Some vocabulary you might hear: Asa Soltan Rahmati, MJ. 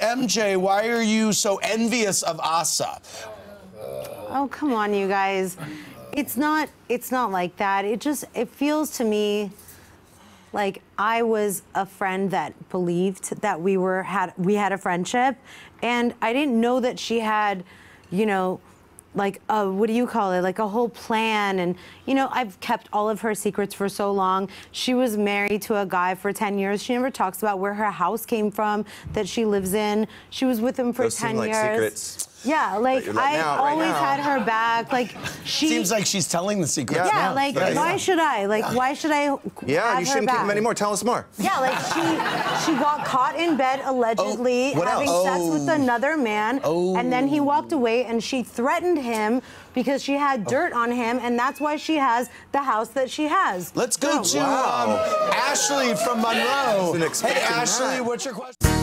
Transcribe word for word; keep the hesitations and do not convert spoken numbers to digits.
M J, why are you so envious of Asa? Oh, come on, you guys. It's not, it's not like that. It just, it feels to me like I was a friend that believed that we were, had, we had a friendship. And I didn't know that she had, you know, like, a, what do you call it? Like a whole plan. And, you know, I've kept all of her secrets for so long. She was married to a guy for ten years. She never talks about where her house came from that she lives in. She was with him for Those 10 seem like years. Secrets. Yeah, like, like I now, always right had her back. Like she seems like she's telling the secrets. Yeah, yeah like yeah, why yeah. should I? Like why should I? Yeah, have you shouldn't keep them anymore. Tell us more. Yeah, like she she got caught in bed allegedly oh, having oh. sex with another man, oh. and then he walked away, and she threatened him because she had dirt oh. on him, and that's why she has the house that she has. Let's go so, to wow. um, Ashley from Monroe. Hey, Ashley, that. what's your question?